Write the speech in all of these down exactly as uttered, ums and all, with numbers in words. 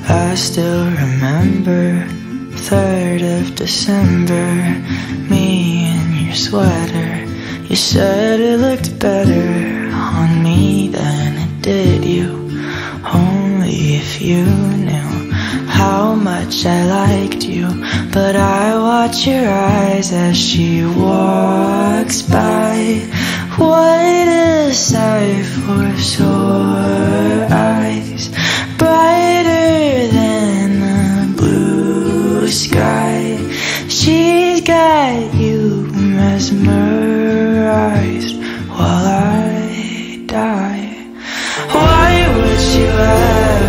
I still remember third of December, me in your sweater. You said it looked better on me than it did you. Only if you knew how much I liked you. But I watch your eyes as she walks by, what a sight for sore eyes, brighter than the blue sky. She's got you mesmerized while I die. Why would you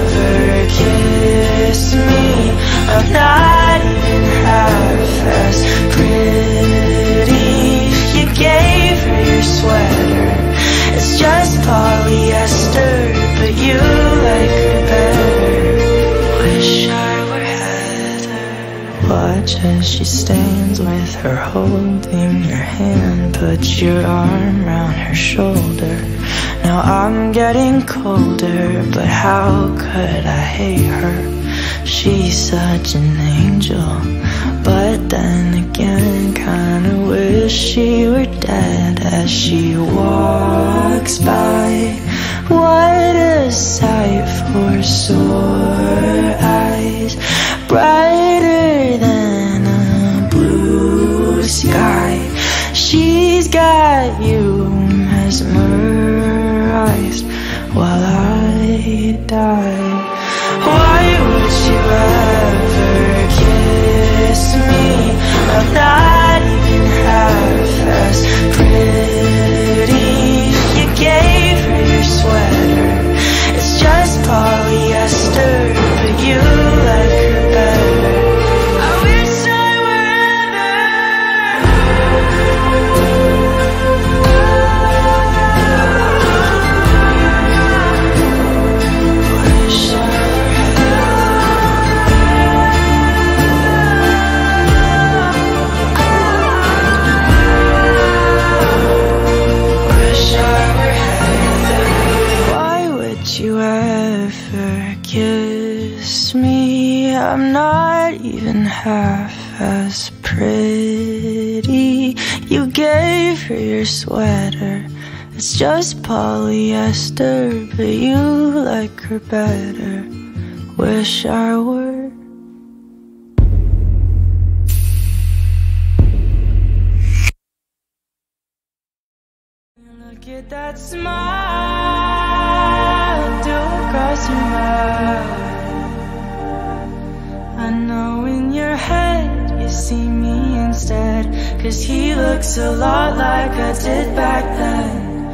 ever kiss me? I'm not even half as pretty. You gave her your sweater, it's just polyester, but you like her better. Wish I were Heather. Watch as she stands with her holding your hand, put your arm round her shoulder. Now I'm getting colder, but how could I hate her? She's such an angel, but then again kinda wish she were dead. As she walks by, what a sight for sore eyes, brighter than a blue sky. She's got you mesmerized while I die. Why would you ever kiss me? I'm not even half as pretty. You gave her your sweater, it's just polyester, but you like her better. I'm not even half as pretty. You gave her your sweater, it's just polyester, but you like her better. Wish I were. Look at that smile, do across your mouth. I know in your head you see me instead, 'cause he looks a lot like I did back then.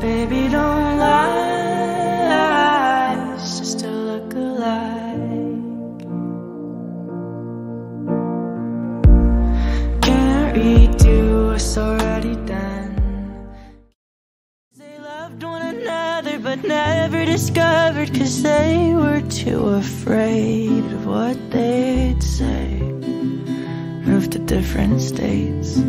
Baby, don't lie, it's just a look alike. Can't redo what's already done. They loved one another but never discovered, 'cause they were too afraid of what they'd say. Moved to different states.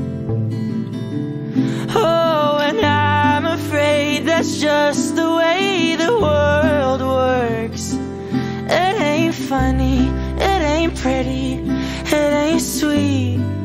Oh, and I'm afraid that's just the way the world works. It ain't funny, it ain't pretty, it ain't sweet.